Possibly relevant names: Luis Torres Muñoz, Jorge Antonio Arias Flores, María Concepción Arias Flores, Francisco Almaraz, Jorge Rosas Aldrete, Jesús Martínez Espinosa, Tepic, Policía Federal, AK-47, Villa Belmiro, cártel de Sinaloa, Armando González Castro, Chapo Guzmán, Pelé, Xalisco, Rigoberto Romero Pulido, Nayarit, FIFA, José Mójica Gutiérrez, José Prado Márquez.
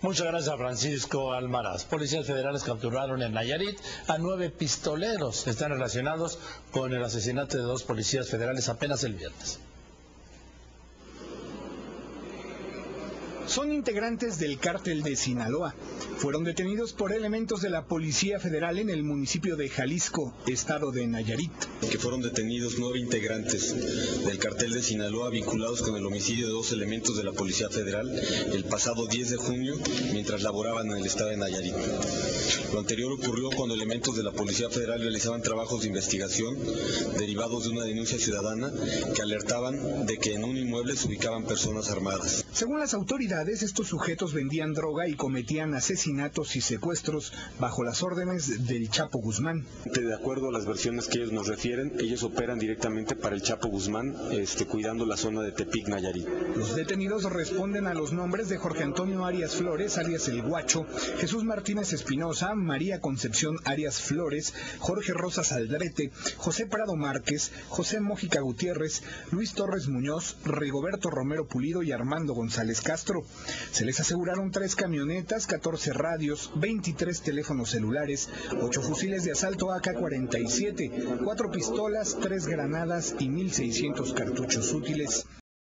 Muchas gracias a Francisco Almaraz. Policías federales capturaron en Nayarit a 9 pistoleros. Están relacionados con el asesinato de 2 policías federales apenas el viernes. Son integrantes del cártel de Sinaloa. Fueron detenidos por elementos de la Policía Federal en el municipio de Xalisco, estado de Nayarit. Que fueron detenidos 9 integrantes del cártel de Sinaloa vinculados con el homicidio de 2 elementos de la Policía Federal el pasado 10 de junio mientras laboraban en el estado de Nayarit. Lo anterior ocurrió cuando elementos de la Policía Federal realizaban trabajos de investigación derivados de una denuncia ciudadana que alertaban de que en un inmueble se ubicaban personas armadas. Según las autoridades, estos sujetos vendían droga y cometían asesinatos y secuestros bajo las órdenes del Chapo Guzmán. De acuerdo a las versiones que ellos nos refieren, ellos operan directamente para el Chapo Guzmán, cuidando la zona de Tepic, Nayarit. Los detenidos responden a los nombres de Jorge Antonio Arias Flores, alias El Guacho, Jesús Martínez Espinosa, María Concepción Arias Flores, Jorge Rosas Aldrete, José Prado Márquez, José Mójica Gutiérrez, Luis Torres Muñoz, Rigoberto Romero Pulido y Armando González Castro. Se les aseguraron 3 camionetas, 14 radios, 23 teléfonos celulares, 8 fusiles de asalto AK-47, 4 pistolas, 3 granadas y 1,600 cartuchos útiles.